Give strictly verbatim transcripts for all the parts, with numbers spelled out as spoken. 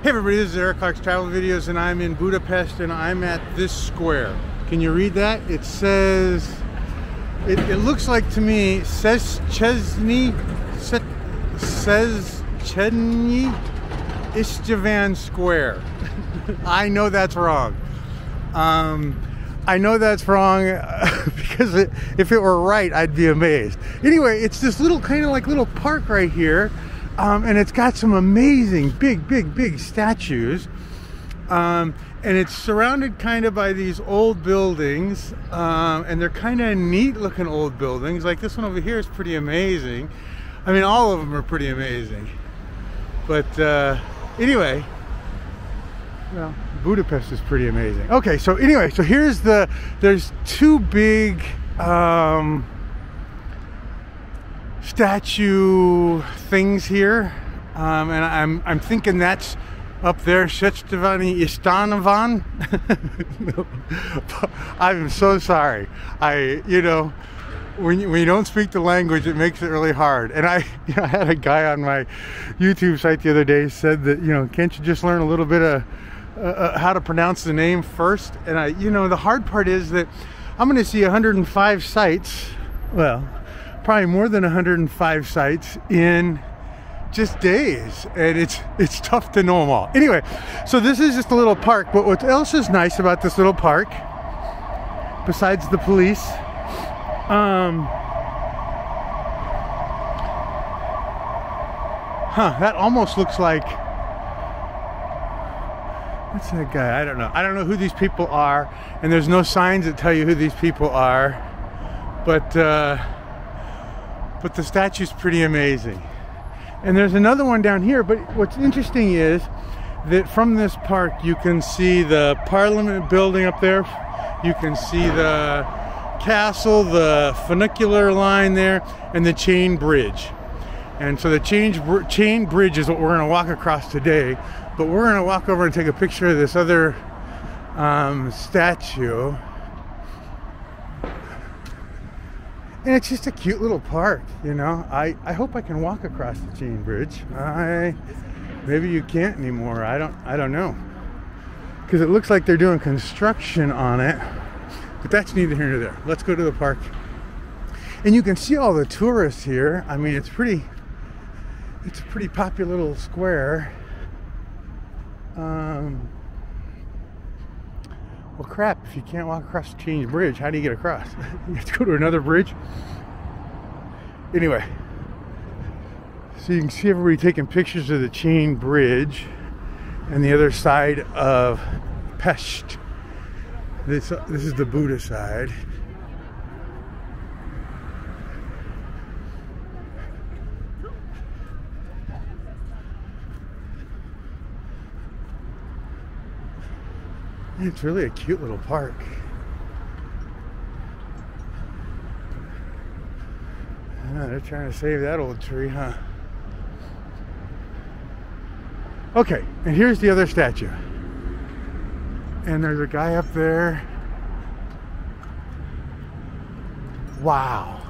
Hey everybody, this is Eric Clark's Travel Videos, and I'm in Budapest, and I'm at this square. Can you read that? It says, it, it looks like to me, Széchenyi, Széchenyi István Square. I know that's wrong. Um, I know that's wrong because it, if it were right, I'd be amazed. Anyway, it's this little kind of like little park right here. Um, and it's got some amazing big, big, big statues. Um, and it's surrounded kind of by these old buildings. Um, and they're kind of neat looking old buildings. Like this one over here is pretty amazing. I mean, all of them are pretty amazing. But uh, anyway, well, Budapest is pretty amazing. Okay, so anyway, so here's the, there's two big um, statue things here, um, and I'm I'm thinking that's up there, Széchenyi István. I'm so sorry. I you know, when you, when you don't speak the language, it makes it really hard. And I you know, I had a guy on my YouTube site the other day said that, you know, can't you just learn a little bit of uh, how to pronounce the name first? And I you know the hard part is that I'm going to see one hundred and five sites. Well, probably more than one hundred and five sites in just days, and it's it's tough to know them all. Anyway, so this is just a little park, but what else is nice about this little park, besides the police, um, huh, that almost looks like, what's that guy? I don't know. I don't know who these people are, and there's no signs that tell you who these people are, but uh, But the statue's pretty amazing. And there's another one down here, but what's interesting is that from this park you can see the Parliament building up there. You can see the castle, the funicular line there, and the Chain Bridge. And so the chain, chain Bridge is what we're gonna walk across today, but we're gonna walk over and take a picture of this other um, statue. And it's just a cute little park, you know. I, I hope I can walk across the Chain Bridge. I maybe you can't anymore. I don't I don't know. Because it looks like they're doing construction on it. But that's neither here nor there. Let's go to the park. And you can see all the tourists here. I mean, it's pretty it's a pretty popular little square. Um Well, crap, if you can't walk across the Chain Bridge, how do you get across? You have to go to another bridge? Anyway, so you can see everybody taking pictures of the Chain Bridge and the other side of Pest. This, this is the Buddha side. It's really a cute little park. Oh, they're trying to save that old tree, huh? Okay, and here's the other statue. And there's a guy up there. Wow.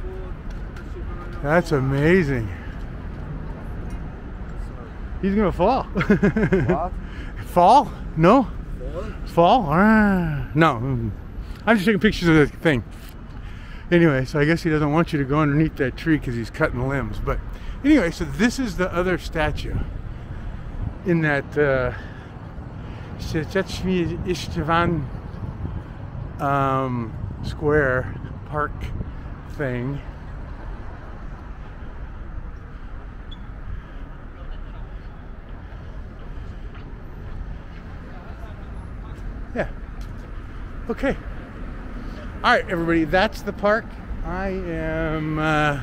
That's amazing. He's gonna fall. What? Fall? No? Fall? Ah, no. I'm just taking pictures of the thing. Anyway, so I guess he doesn't want you to go underneath that tree because he's cutting limbs. But anyway, so this is the other statue in that uh, Széchenyi István um, square park thing. Yeah. Okay. All right, everybody. That's the park. I am uh,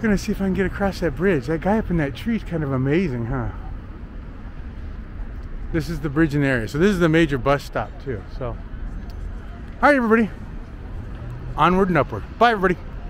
gonna see if I can get across that bridge. That guy up in that tree is kind of amazing, huh? This is the bridge in the area. So this is the major bus stop too. So, all right, everybody. Onward and upward. Bye, everybody.